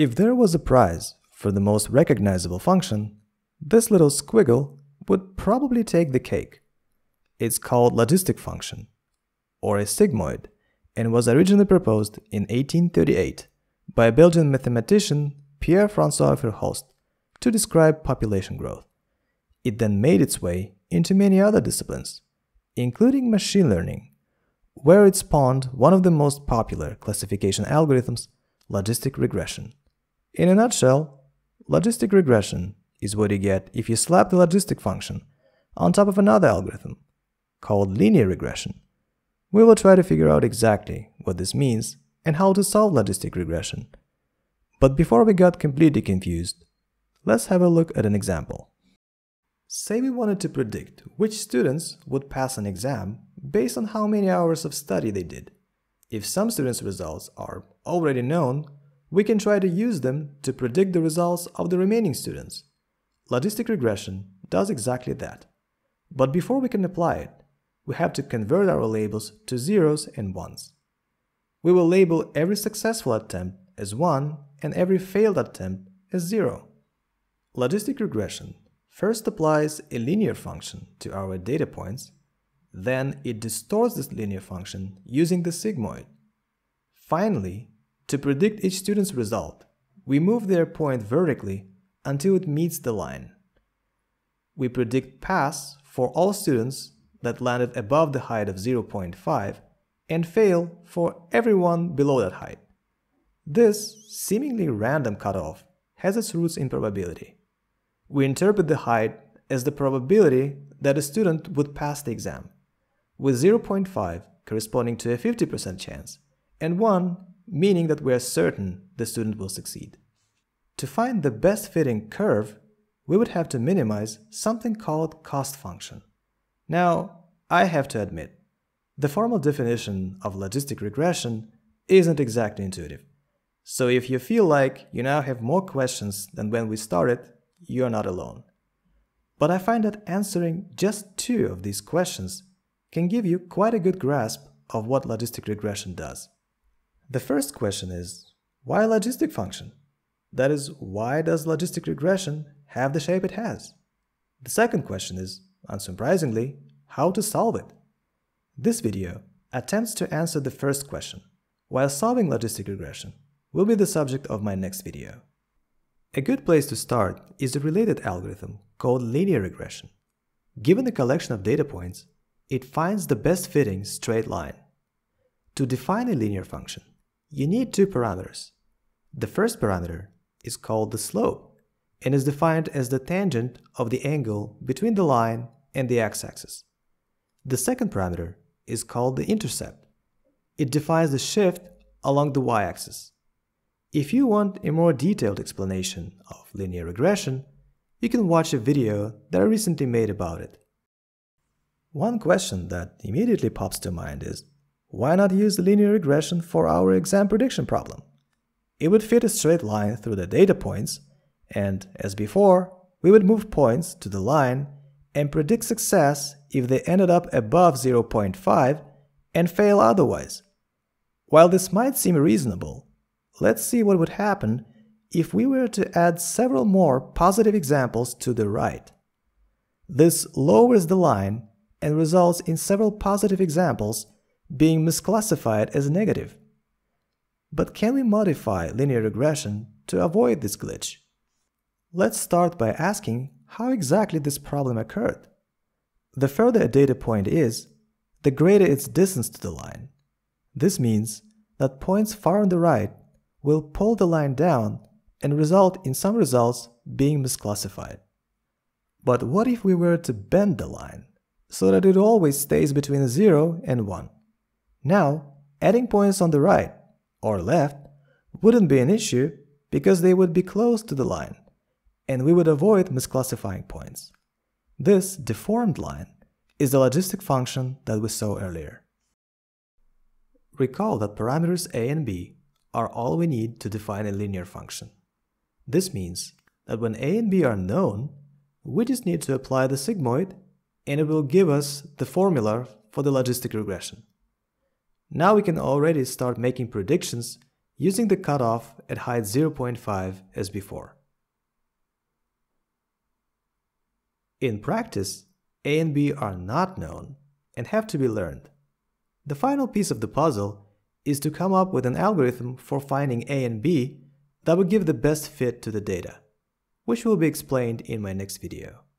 If there was a prize for the most recognizable function, this little squiggle would probably take the cake. It's called logistic function, or a sigmoid, and was originally proposed in 1838 by Belgian mathematician Pierre François Verhulst to describe population growth. It then made its way into many other disciplines, including machine learning, where it spawned one of the most popular classification algorithms, logistic regression. In a nutshell, logistic regression is what you get if you slap the logistic function on top of another algorithm called linear regression. We will try to figure out exactly what this means and how to solve logistic regression. But before we got completely confused, let's have a look at an example. Say we wanted to predict which students would pass an exam based on how many hours of study they did. If some students' results are already known, we can try to use them to predict the results of the remaining students. Logistic regression does exactly that. But before we can apply it, we have to convert our labels to zeros and ones. We will label every successful attempt as 1 and every failed attempt as 0. Logistic regression first applies a linear function to our data points, then it distorts this linear function using the sigmoid. Finally, to predict each student's result, we move their point vertically until it meets the line. We predict pass for all students that landed above the height of 0.5 and fail for everyone below that height. This seemingly random cutoff has its roots in probability. We interpret the height as the probability that a student would pass the exam, with 0.5 corresponding to a 50% chance, and 1 meaning that we are certain the student will succeed. To find the best fitting curve, we would have to minimize something called cost function. Now, I have to admit, the formal definition of logistic regression isn't exactly intuitive. So if you feel like you now have more questions than when we started, you're not alone. But I find that answering just two of these questions can give you quite a good grasp of what logistic regression does. The first question is, why logistic function? That is, why does logistic regression have the shape it has? The second question is, unsurprisingly, how to solve it? This video attempts to answer the first question, while solving logistic regression will be the subject of my next video. A good place to start is a related algorithm called linear regression. Given the collection of data points, it finds the best fitting straight line. To define a linear function, you need two parameters. The first parameter is called the slope and is defined as the tangent of the angle between the line and the x-axis. The second parameter is called the intercept. It defines the shift along the y-axis. If you want a more detailed explanation of linear regression, you can watch a video that I recently made about it. One question that immediately pops to mind is, why not use linear regression for our exam prediction problem? It would fit a straight line through the data points, and, as before, we would move points to the line and predict success if they ended up above 0.5 and fail otherwise. While this might seem reasonable, let's see what would happen if we were to add several more positive examples to the right. This lowers the line and results in several positive examples being misclassified as negative. But can we modify linear regression to avoid this glitch? Let's start by asking how exactly this problem occurred. The further a data point is, the greater its distance to the line. This means that points far on the right will pull the line down and result in some results being misclassified. But what if we were to bend the line so that it always stays between 0 and 1? Now, adding points on the right or left wouldn't be an issue because they would be close to the line and we would avoid misclassifying points. This deformed line is the logistic function that we saw earlier. Recall that parameters a and b are all we need to define a linear function. This means that when a and b are known, we just need to apply the sigmoid and it will give us the formula for the logistic regression. Now we can already start making predictions using the cutoff at height 0.5 as before. In practice, A and B are not known and have to be learned. The final piece of the puzzle is to come up with an algorithm for finding A and B that will give the best fit to the data, which will be explained in my next video.